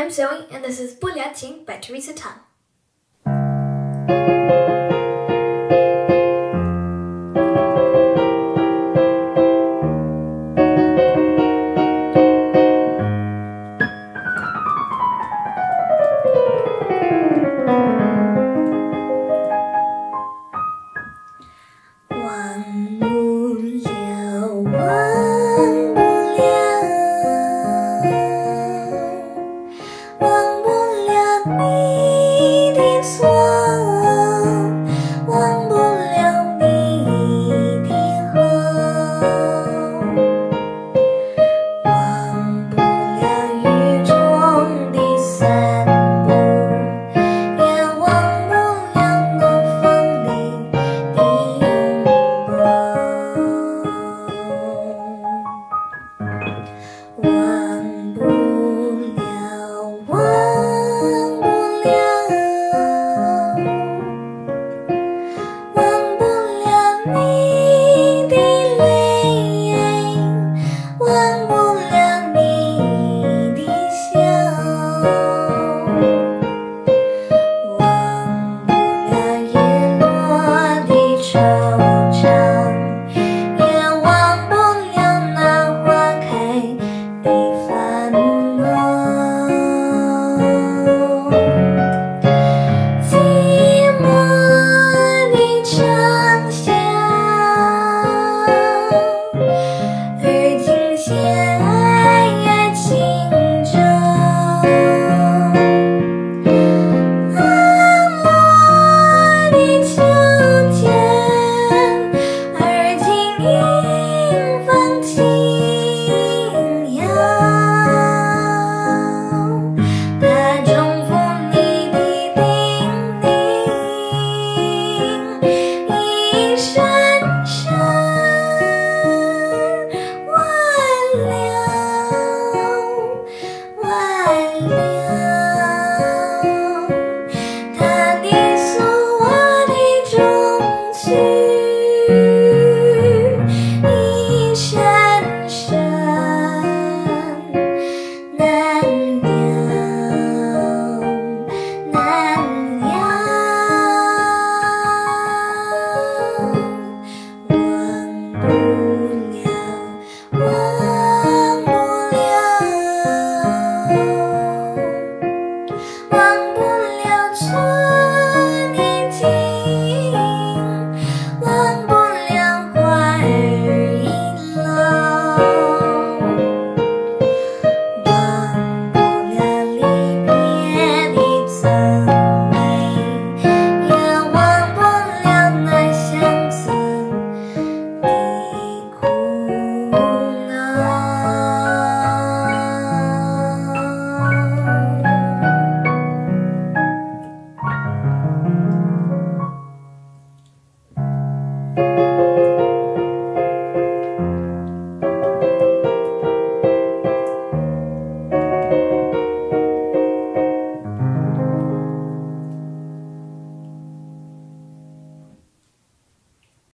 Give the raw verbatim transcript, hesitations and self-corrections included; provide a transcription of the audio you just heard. I'm Zoe and this is Bu Lia Ting by Teresa Teng.